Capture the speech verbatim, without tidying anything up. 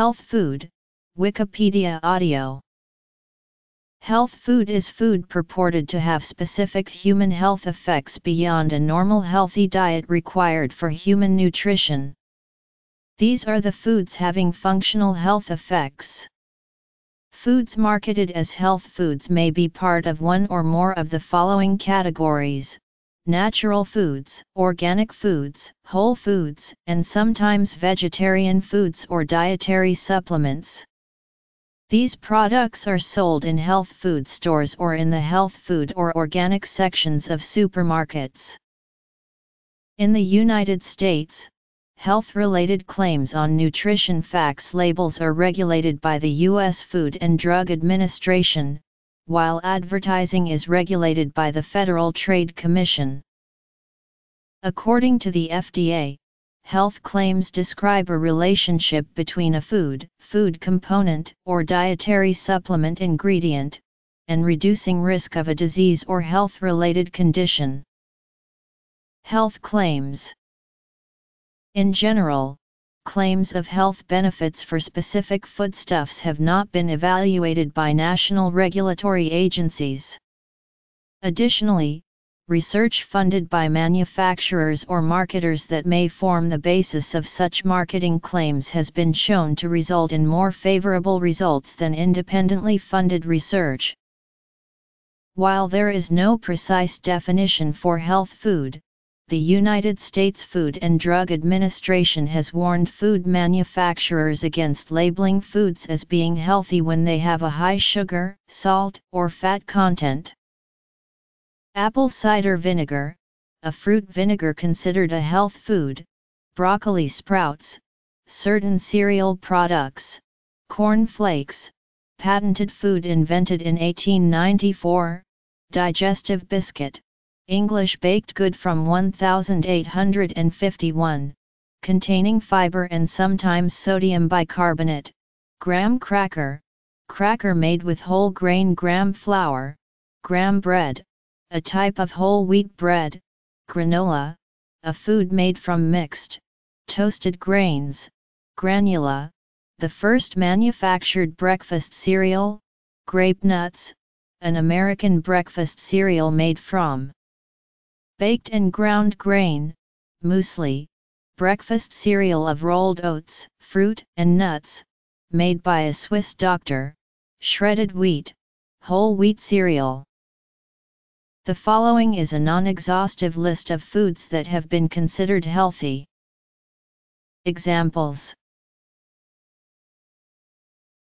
Health food, Wikipedia audio. Health food is food purported to have specific human health effects beyond a normal healthy diet required for human nutrition. These are the foods having functional health effects. Foods marketed as health foods may be part of one or more of the following categories: natural foods, organic foods, whole foods, and sometimes vegetarian foods or dietary supplements. These products are sold in health food stores or in the health food or organic sections of supermarkets. In the United States, health-related claims on nutrition facts labels are regulated by the U S Food and Drug Administration, while advertising is regulated by the Federal Trade Commission. According to the F D A, health claims describe a relationship between a food, food component, or dietary supplement ingredient, and reducing risk of a disease or health-related condition. Health claims. In general, claims of health benefits for specific foodstuffs have not been evaluated by national regulatory agencies. Additionally, research funded by manufacturers or marketers that may form the basis of such marketing claims has been shown to result in more favorable results than independently funded research. While there is no precise definition for health food, the United States Food and Drug Administration has warned food manufacturers against labeling foods as being healthy when they have a high sugar, salt, or fat content. Apple cider vinegar, a fruit vinegar considered a health food, broccoli sprouts, certain cereal products, corn flakes, patented food invented in eighteen ninety-four, digestive biscuit, English baked good from eighteen fifty-one, containing fiber and sometimes sodium bicarbonate, graham cracker, cracker made with whole grain graham flour, graham bread, a type of whole wheat bread, granola, a food made from mixed, toasted grains, granula, the first manufactured breakfast cereal, grape nuts, an American breakfast cereal made from baked and ground grain, muesli, breakfast cereal of rolled oats, fruit and nuts, made by a Swiss doctor, shredded wheat, whole wheat cereal. The following is a non-exhaustive list of foods that have been considered healthy. Examples: